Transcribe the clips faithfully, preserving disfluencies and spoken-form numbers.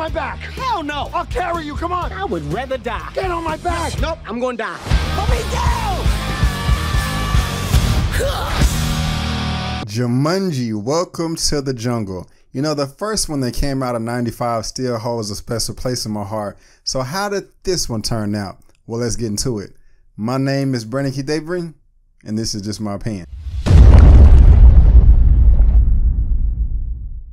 my back. Hell no. I'll carry you. Come on. I would rather die. Get on my back. Nope. I'm going to die. Put me down. Jumanji: Welcome to the Jungle. You know, the first one that came out in ninety-five still holds a special place in my heart. So how did this one turn out? Well, let's get into it. My name is Brandon Keith Avery, and this is Just My Opinion.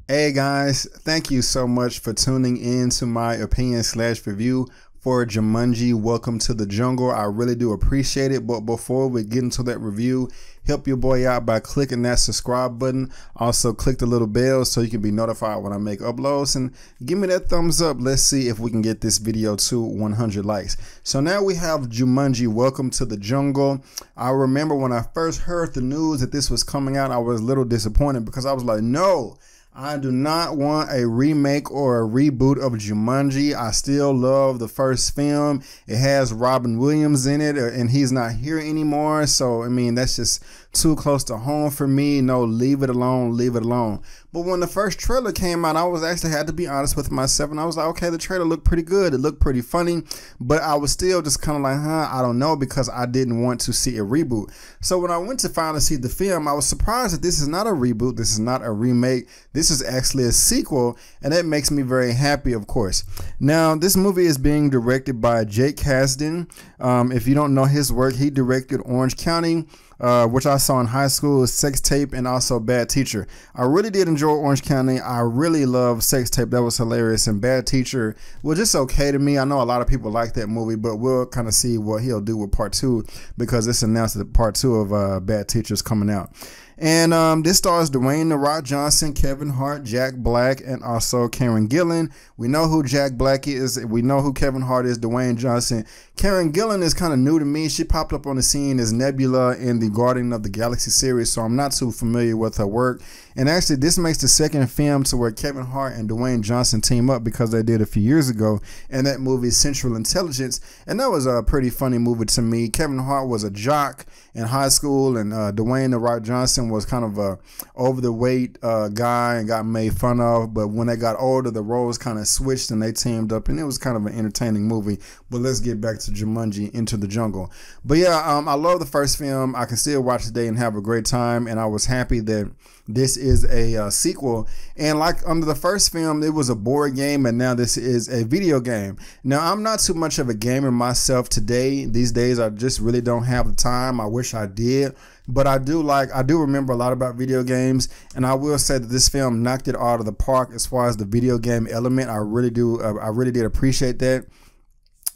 Hey guys, thank you so much for tuning in to my opinion slash review for Jumanji: Welcome to the Jungle. I really do appreciate it, but before we get into that review, help your boy out by clicking that subscribe button. Also click the little bell so you can be notified when I make uploads, and give me that thumbs up. Let's see if we can get this video to one hundred likes. So now we have Jumanji: Welcome to the Jungle. I remember when I first heard the news that this was coming out, I was a little disappointed because I was like, no, I do not want a remake or a reboot of Jumanji. I still love the first film. It has Robin Williams in it, and he's not here anymore. So, I mean, that's just too close to home for me. No, leave it alone, leave it alone. But when the first trailer came out, I was actually had to be honest with myself, and I was like, okay, the trailer looked pretty good. It looked pretty funny, but I was still just kind of like, huh, I don't know, because I didn't want to see a reboot. So when I went to finally see the film, I was surprised that this is not a reboot. This is not a remake. This This is actually a sequel, and that makes me very happy, of course. Now, this movie is being directed by Jake Kasdan. Um, if you don't know his work, he directed Orange County, uh, which I saw in high school, Sex Tape, and also Bad Teacher. I really did enjoy Orange County. I really love Sex Tape. That was hilarious. And Bad Teacher was just okay to me. I know a lot of people like that movie, but we'll kind of see what he'll do with part two, because it's announced that part two of uh, Bad Teacher is coming out. And um, this stars Dwayne "The Rock" Johnson, Kevin Hart, Jack Black, and also Karen Gillan. We know who Jack Black is. We know who Kevin Hart is, Dwayne Johnson. Karen Gillan is kind of new to me. She popped up on the scene as Nebula in the Guardians of the Galaxy series, so I'm not too familiar with her work. And actually, this makes the second film to where Kevin Hart and Dwayne Johnson team up, because they did a few years ago, and that movie is Central Intelligence. And that was a pretty funny movie to me. Kevin Hart was a jock in high school, and uh, Dwayne "The Rock" Johnson was kind of a over the weight uh, guy and got made fun of, but when they got older, the roles kind of switched and they teamed up, and it was kind of an entertaining movie. But let's get back to Jumanji: Into the Jungle. But yeah, um, I love the first film. I can still watch today and have a great time, and I was happy that this is a uh, sequel. And like under the first film, it was a board game, and now this is a video game. Now, I'm not too much of a gamer myself today. These days, I just really don't have the time. I wish I did. But I do like, I do remember a lot about video games, and I will say that this film knocked it out of the park as far as the video game element. I really do, uh, I really did appreciate that.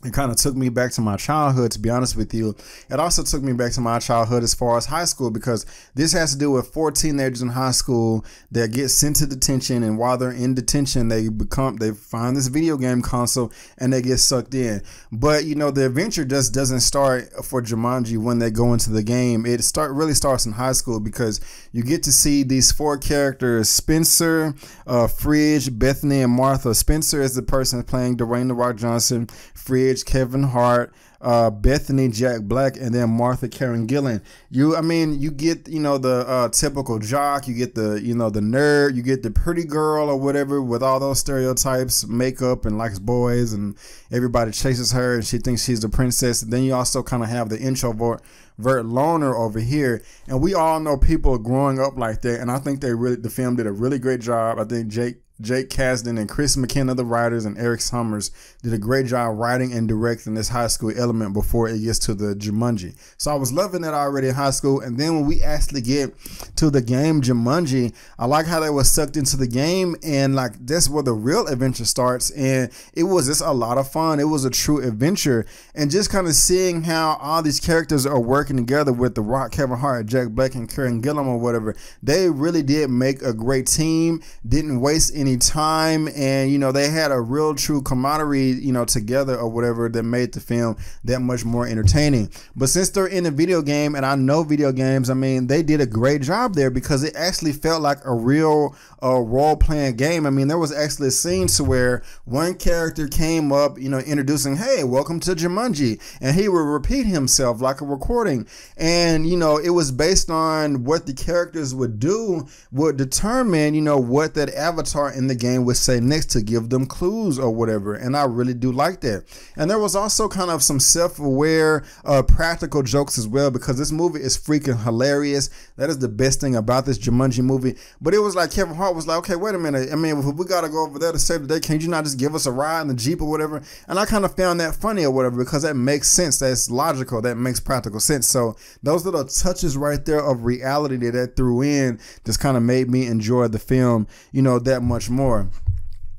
It kind of took me back to my childhood, to be honest with you. It also took me back to my childhood as far as high school, because this has to do with four teenagers in high school that get sent to detention, and while they're in detention, they become they find this video game console and they get sucked in. But you know, the adventure just doesn't start for Jumanji when they go into the game. It start really starts in high school, because you get to see these four characters: Spencer, uh, Fridge, Bethany, and Martha. Spencer is the person playing Dwayne "The Rock" Johnson. Fridge, Kevin Hart, uh, Bethany, Jack Black, and then Martha, Karen Gillan. You, I mean, you get, you know, the uh, typical jock, you get the, you know, the nerd, you get the pretty girl or whatever with all those stereotypes, makeup, and likes boys, and everybody chases her, and she thinks she's the princess. And then you also kind of have the introvert loner over here, and we all know people growing up like that. And I think they really, the film did a really great job. I think Jake. Jake Kasdan and Chris McKenna, the writers, and Eric Summers did a great job writing and directing this high school element before it gets to the Jumanji. So I was loving that already in high school. And then when we actually get to the game Jumanji, I like how they were sucked into the game, and like that's where the real adventure starts. And it was just a lot of fun. It was a true adventure. And just kind of seeing how all these characters are working together with The Rock, Kevin Hart, Jack Black, and Karen Gillan or whatever, they really did make a great team, didn't waste any time, and you know, they had a real true camaraderie, you know, together or whatever, that made the film that much more entertaining. But since they're in a video game, and I know video games, I mean, they did a great job there, because it actually felt like a real uh, role-playing game. I mean, there was actually a scene to where one character came up, you know, introducing, hey, welcome to Jumanji, and he would repeat himself like a recording, doing. And, you know, it was based on what the characters would do would determine, you know, what that avatar in the game would say next to give them clues or whatever. And I really do like that. And there was also kind of some self-aware uh, practical jokes as well, because this movie is freaking hilarious. That is the best thing about this Jumanji movie. But it was like Kevin Hart was like, okay, wait a minute. I mean, if we got to go over there to save the day, can you not just give us a ride in the Jeep or whatever? And I kind of found that funny or whatever, because that makes sense. That's logical. That makes practical sense. So those little touches right there of reality that that threw in just kind of made me enjoy the film, you know, that much more.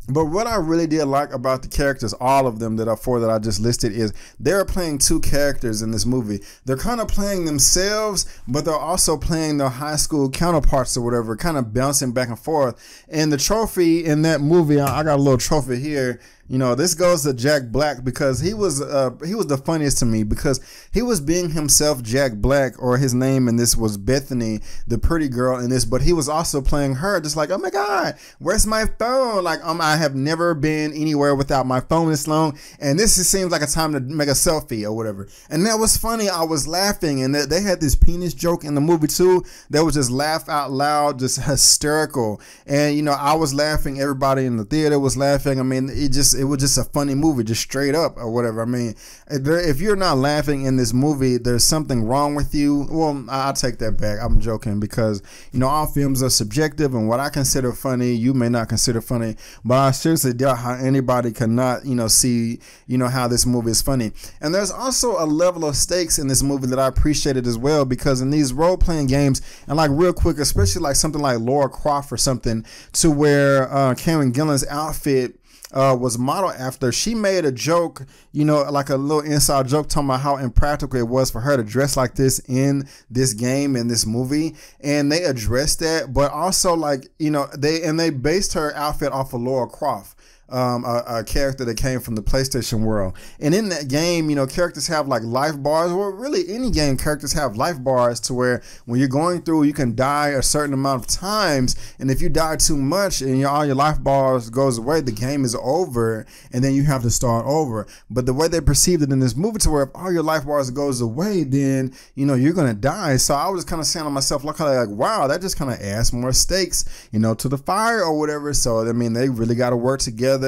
But what I really did like about the characters, all of them that are four that I just listed, is they're playing two characters in this movie. They're kind of playing themselves, but they're also playing their high school counterparts or whatever, kind of bouncing back and forth. And the trophy in that movie, I got a little trophy here. You know, this goes to Jack Black, because he was uh, he was the funniest to me, because he was being himself Jack Black, or his name in this was Bethany, the pretty girl in this, but he was also playing her just like, oh my God, where's my phone? Like, um, I have never been anywhere without my phone this long, and this just seems like a time to make a selfie or whatever. And that was funny. I was laughing, and they had this penis joke in the movie too that was just laugh out loud, just hysterical. And, you know, I was laughing. Everybody in the theater was laughing. I mean, it just... it was just a funny movie, just straight up or whatever. I mean, if you're not laughing in this movie, there's something wrong with you. Well, I'll take that back. I'm joking, because, you know, all films are subjective, and what I consider funny, you may not consider funny, but I seriously doubt how anybody cannot, you know, see, you know, how this movie is funny. And there's also a level of stakes in this movie that I appreciated as well, because in these role-playing games, and like real quick, especially like something like Lara Croft or something, to where uh, Karen Gillan's outfit Uh, was modeled after, she made a joke, you know, like a little inside joke talking about how impractical it was for her to dress like this in this game, in this movie. And they addressed that, but also like, you know, they, and they based her outfit off of Lara Croft. Um, a, a character that came from the PlayStation world. And in that game, you know, characters have like life bars, or really any game characters have life bars, to where when you're going through, you can die a certain amount of times, and if you die too much and your, all your life bars goes away, the game is over, and then you have to start over. But the way they perceived it in this movie, to where if all your life bars goes away, then, you know, you're gonna die. So I was kind of saying to myself, like, like wow, that just kind of adds more stakes, you know, to the fire or whatever. So I mean, they really got to work together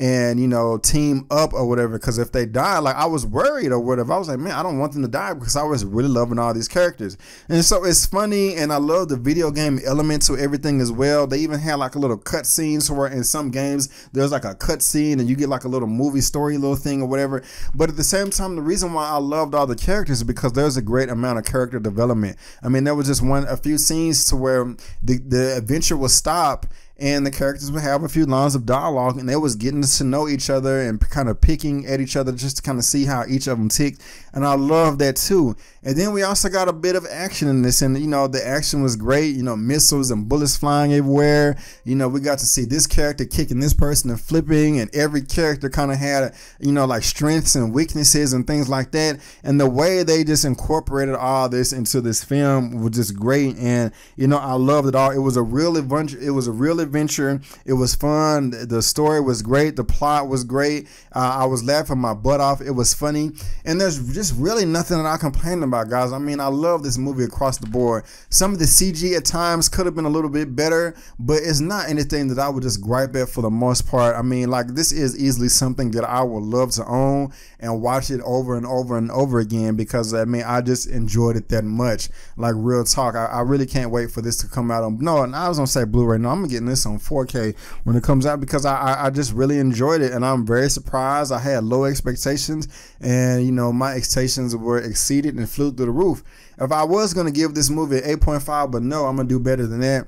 and, you know, team up or whatever, because if they die, like, I was worried or whatever. I was like, man, I don't want them to die, because I was really loving all these characters. And so it's funny, and I love the video game element to everything as well. They even had like a little cutscene, where in some games there's like a cutscene and you get like a little movie story little thing or whatever. But at the same time, the reason why I loved all the characters is because there's a great amount of character development. I mean, there was just one a few scenes to where the, the adventure will stop, and the characters would have a few lines of dialogue, and they was getting to know each other and kind of picking at each other just to kind of see how each of them ticked. And I love that too. And then we also got a bit of action in this, and, you know, the action was great. You know, missiles and bullets flying everywhere. You know, we got to see this character kicking this person and flipping, and every character kind of had, you know, like strengths and weaknesses and things like that. And the way they just incorporated all this into this film was just great. And, you know, I loved it all. It was a real adventure. It was a real adventure. It was fun. The story was great. The plot was great. Uh, I was laughing my butt off. It was funny. And there's just really nothing that I complained about, guys. I mean, I love this movie across the board. Some of the C G at times could have been a little bit better, but it's not anything that I would just gripe at for the most part. I mean, like, this is easily something that I would love to own and watch it over and over and over again, because, I mean, I just enjoyed it that much. Like, real talk. I, I really can't wait for this to come out on, no, and I was going to say Blu-ray. No, I'm getting this on four K when it comes out, because I, I, I just really enjoyed it, and I'm very surprised. I had low expectations, and, you know, my expectations were exceeded and flew through the roof. If I was going to give this movie eight point five, but no, I'm going to do better than that.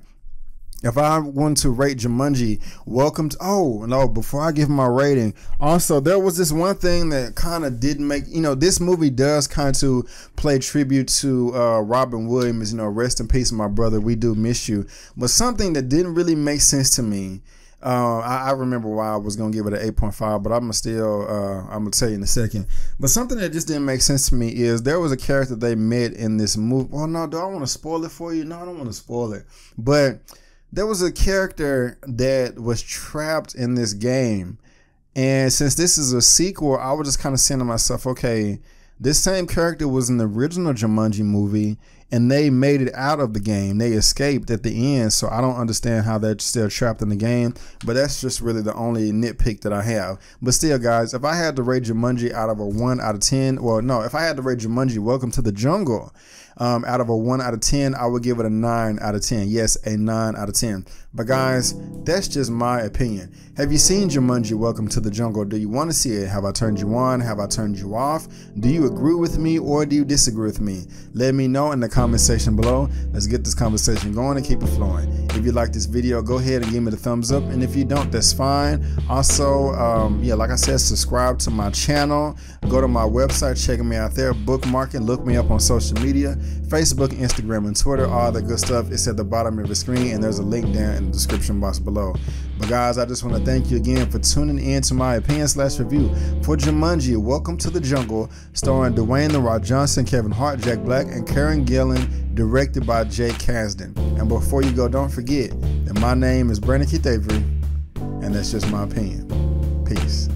If I want to rate Jumanji, welcome to, oh, no, before I give my rating, also, there was this one thing that kind of didn't make, you know, this movie does kind of play tribute to uh, Robin Williams, you know, rest in peace, my brother, we do miss you. But something that didn't really make sense to me, Uh, I, I remember why I was going to give it an eight point five, but I'm going to still, uh, I'm going to tell you in a second. But something that just didn't make sense to me is there was a character they met in this movie. Well, no, do I want to spoil it for you? No, I don't want to spoil it. But there was a character that was trapped in this game. And since this is a sequel, I was just kind of saying to myself, okay, This same character was in the original Jumanji movie, and they made it out of the game. They escaped at the end, so I don't understand how they're still trapped in the game. But that's just really the only nitpick that I have. But still, guys, if I had to rate Jumanji out of a one out of ten, well, no, if I had to rate Jumanji Welcome to the Jungle um, out of a one out of ten, I would give it a nine out of ten. Yes, a nine out of ten. But guys, that's just my opinion. Have you seen Jumanji Welcome to the Jungle? Do you want to see it? Have I turned you on? Have I turned you off? Do you agree with me or do you disagree with me? Let me know in the comment section below. Let's get this conversation going and keep it flowing. If you like this video, go ahead and give me the thumbs up, and if you don't, that's fine. Also, um yeah, like I said, subscribe to my channel, go to my website, check me out there, bookmark it, look me up on social media, Facebook, Instagram, and Twitter, all the good stuff. It's at the bottom of your screen, and there's a link down in the description box below. But guys, I just want to thank you again for tuning in to my opinion slash review for Jumanji Welcome to the Jungle, starring Dwayne "The Rock" Johnson, Kevin Hart, Jack Black, and Karen Gillan, directed by Jake Kasdan. And before you go, don't forget that my name is Brandon Keith Avery, and that's just my opinion. Peace.